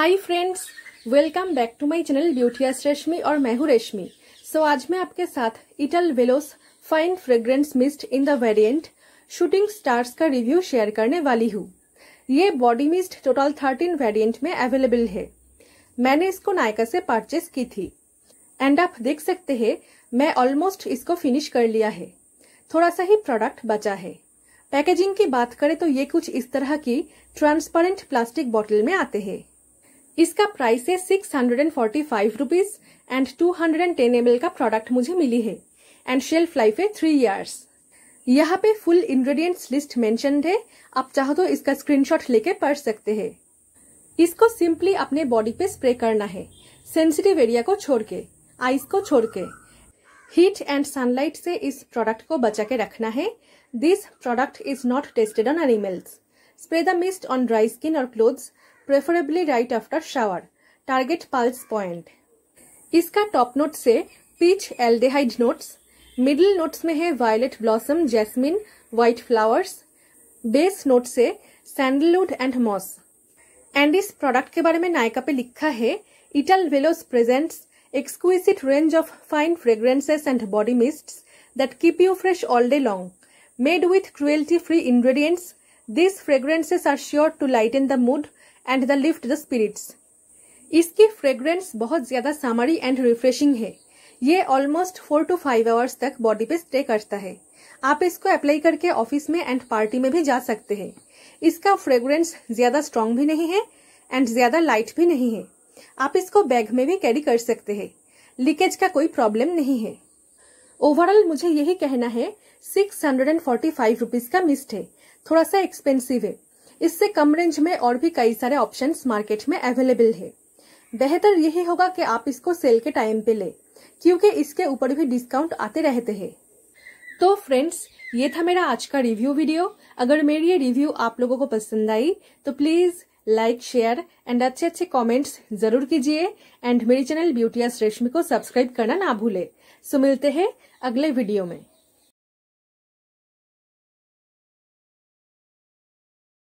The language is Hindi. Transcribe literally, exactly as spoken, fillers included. Hi friends, welcome back to my channel beauties Reshmi और मैं हूँ रेशमी। सो आज मैं आपके साथ Ital Veloce fine fragrance mist in the variant shooting stars का रिव्यू शेयर करने वाली हूँ। ये body mist total thirteen variant में अवेलेबल है। मैंने इसको नायका से परचेस की थी एंड आप देख सकते हैं मैं ऑलमोस्ट इसको फिनिश कर लिया है। थोड़ा सा ही प्रोडक्ट बचा है। पैकेजिंग की बात करें तो ये कुछ इस तरह की ट्रांसपेरेंट प्लास्टिक बॉटल में आते हैं। इसका प्राइस है six hundred and forty five rupees and two hundred and ten M L का प्रोडक्ट मुझे मिली है एंड शेल्फ लाइफ है थ्री इयर्स। यहाँ पे फुल इंग्रेडिएंट्स लिस्ट मेंशन्ड है, आप चाहो तो इसका स्क्रीनशॉट लेके पढ़ सकते हैं। इसको सिंपली अपने बॉडी पे स्प्रे करना है, सेंसिटिव एरिया को छोड़ के, आईज को छोड़ के। हीट एंड सनलाइट से इस प्रोडक्ट को बचा के रखना है। This product is not tested on animals. Spray the mist on dry skin और clothes, preferably right after shower. Target pulse point. इसका टॉप नोट से peach aldehyde notes, middle notes में है violet blossom, jasmine, white flowers, base note से सैंडलवुड एंड मॉस। एंड इस प्रोडक्ट के बारे में नायका पे लिखा है Ital Veloce presents exquisite range of fine fragrances and body mists that keep you fresh all day long, made with cruelty free ingredients. These fragrances are sure to lighten the mood and the lift the spirits. इसकी फ्रेग्रेंस बहुत ज्यादा समरी एंड रिफ्रेशिंग है। ये almost four to five hours तक बॉडी पे स्टे करता है। आप इसको अप्लाई करके ऑफिस में एंड पार्टी में भी जा सकते हैं। इसका फ्रेग्रेंस ज्यादा स्ट्रॉन्ग भी नहीं है एंड ज्यादा लाइट भी नहीं है। आप इसको बैग में भी कैरी कर सकते हैं, लीकेज का कोई प्रॉब्लम नहीं है। ओवरऑल मुझे यही कहना है six hundred and forty five rupees का मिस्ट है, थोड़ा सा एक्सपेंसिव है। इससे कम रेंज में और भी कई सारे ऑप्शंस मार्केट में अवेलेबल है। बेहतर यही होगा कि आप इसको सेल के टाइम पे ले, क्योंकि इसके ऊपर भी डिस्काउंट आते रहते हैं। तो फ्रेंड्स, ये था मेरा आज का रिव्यू वीडियो। अगर मेरी ये रिव्यू आप लोगों को पसंद आई तो प्लीज लाइक, शेयर एंड अच्छे अच्छे कॉमेंट्स जरूर कीजिए एंड मेरे चैनल ब्यूटीज रेशमी को सब्सक्राइब करना ना भूले। सो मिलते हैं अगले वीडियो में।